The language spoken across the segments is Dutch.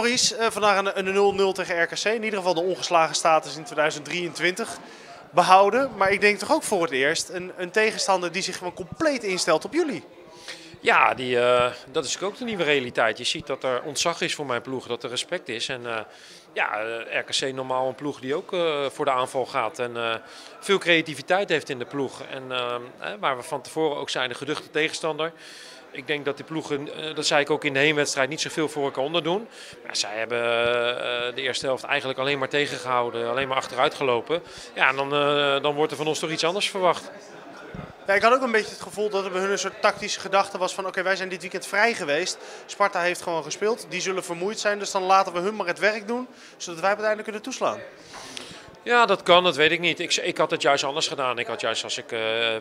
Maurice, vandaag een 0-0 tegen RKC. In ieder geval de ongeslagen status in 2023 behouden. Maar ik denk toch ook voor het eerst een tegenstander die zich gewoon compleet instelt op jullie. Ja, dat is ook de nieuwe realiteit. Je ziet dat er ontzag is voor mijn ploeg, dat er respect is. En RKC normaal een ploeg die ook voor de aanval gaat. En veel creativiteit heeft in de ploeg. En waar we van tevoren ook zijn, de geduchte tegenstander. Ik denk dat die ploegen, dat zei ik ook in de heenwedstrijd, niet zoveel voor elkaar onderdoen. Maar zij hebben de eerste helft eigenlijk alleen maar tegengehouden, alleen maar achteruit gelopen. Ja, en dan wordt er van ons toch iets anders verwacht. Ja, ik had ook een beetje het gevoel dat er bij hun een soort tactische gedachte was van oké, wij zijn dit weekend vrij geweest. Sparta heeft gewoon gespeeld, die zullen vermoeid zijn, dus dan laten we hun maar het werk doen, zodat wij uiteindelijk kunnen toeslaan. Ja, dat kan, dat weet ik niet. Ik had het juist anders gedaan. Ik had juist, als ik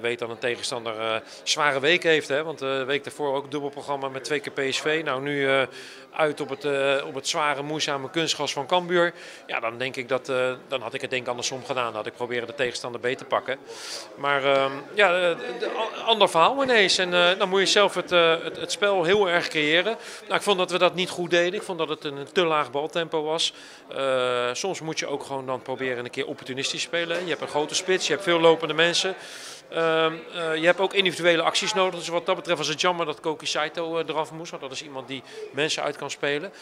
weet dat een tegenstander zware week heeft, hè, want de week daarvoor ook dubbelprogramma met 2 keer PSV. Nou, nu uit op het zware, moeizame kunstgras van Kambuur. Ja, dan denk ik dat, dan had ik het denk andersom gedaan. Dan had ik proberen de tegenstander beter te pakken. Maar ander verhaal ineens. En dan moet je zelf het spel heel erg creëren. Nou, ik vond dat we dat niet goed deden. Ik vond dat het een te laag baltempo was. Soms moet je ook gewoon dan proberen een keer opportunistisch spelen. Je hebt een grote spits, je hebt veel lopende mensen. Je hebt ook individuele acties nodig. Dus wat dat betreft was het jammer dat Koki Saito eraf moest. Want dat is iemand die mensen uit kan spelen.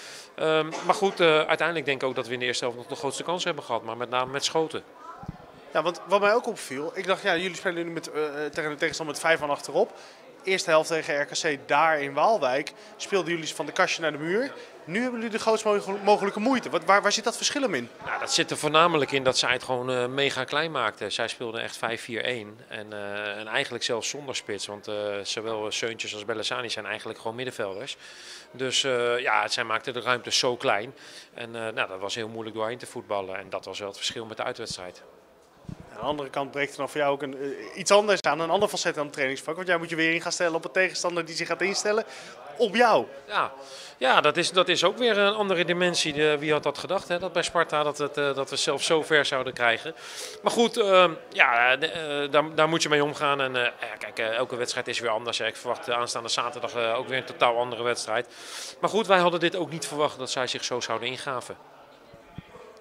Maar goed, uiteindelijk denk ik ook dat we in de eerste helft nog de grootste kans hebben gehad. Maar met name met schoten. Ja, want wat mij ook opviel. Ik dacht, ja, jullie spelen nu tegen de tegenstander met 5 man achterop. Eerste helft tegen RKC daar in Waalwijk speelden jullie van de kastje naar de muur. Nu hebben jullie de grootst mogelijke moeite. Waar zit dat verschil in? Nou, dat zit er voornamelijk in dat zij het gewoon mega klein maakten. Zij speelden echt 5-4-1 en eigenlijk zelfs zonder spits. Want zowel Seuntjes als Bellasani zijn eigenlijk gewoon middenvelders. Dus zij maakten de ruimte zo klein. En dat was heel moeilijk doorheen te voetballen. En dat was wel het verschil met de uitwedstrijd. Aan de andere kant breekt er dan voor jou ook iets anders aan, een ander facet aan het trainingsvak. Want jij moet je weer in gaan stellen op een tegenstander die zich gaat instellen op jou. Ja, dat is ook weer een andere dimensie. Wie had dat gedacht, hè? Dat bij Sparta dat we zelf zo ver zouden krijgen. Maar goed, daar moet je mee omgaan. En elke wedstrijd is weer anders. Ik verwacht aanstaande zaterdag ook weer een totaal andere wedstrijd. Maar goed, wij hadden dit ook niet verwacht dat zij zich zo zouden ingraven.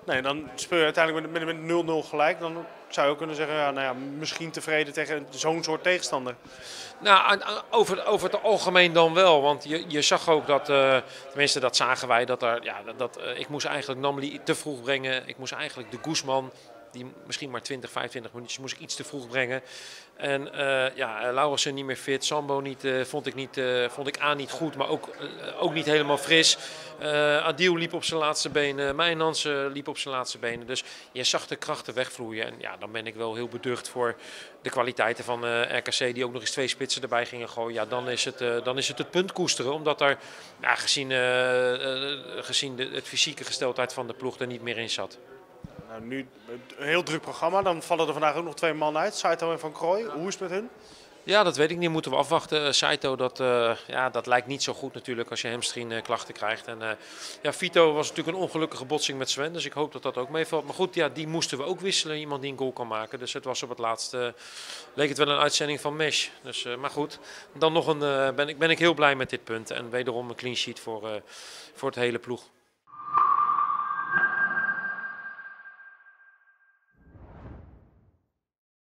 Nee, dan speel je uiteindelijk met 0-0 gelijk. Dan zou je kunnen zeggen, misschien tevreden tegen zo'n soort tegenstander. Nou, over het algemeen dan wel. Want je zag ook dat, tenminste dat zagen wij, ik moest eigenlijk Namli te vroeg brengen. Ik moest eigenlijk de Guzman, die misschien maar 20, 25 minuutjes, moest ik iets te vroeg brengen. En Laurensen niet meer fit, Sambo niet, vond ik niet goed, maar ook niet helemaal fris. Adil liep op zijn laatste benen, Meijn Hansen liep op zijn laatste benen. Dus je zag de krachten wegvloeien en ja, dan ben ik wel heel beducht voor de kwaliteiten van RKC, die ook nog eens 2 spitsen erbij gingen gooien. Ja, dan is het punt koesteren, omdat er gezien het fysieke gesteldheid van de ploeg er niet meer in zat. Nou, nu een heel druk programma. Dan vallen er vandaag ook nog 2 man uit. Saito en Van Krooy. Hoe is het met hun? Ja, dat weet ik niet. Moeten we afwachten. Saito, dat lijkt niet zo goed natuurlijk als je hamstringklachten krijgt. En Vito was natuurlijk een ongelukkige botsing met Sven. Dus ik hoop dat dat ook meevalt. Maar goed, ja, die moesten we ook wisselen. Iemand die een goal kan maken. Dus het was op het laatste, leek het wel een uitzending van Mesh. Dus, maar goed, dan nog ben ik heel blij met dit punt. En wederom een clean sheet voor het hele ploeg.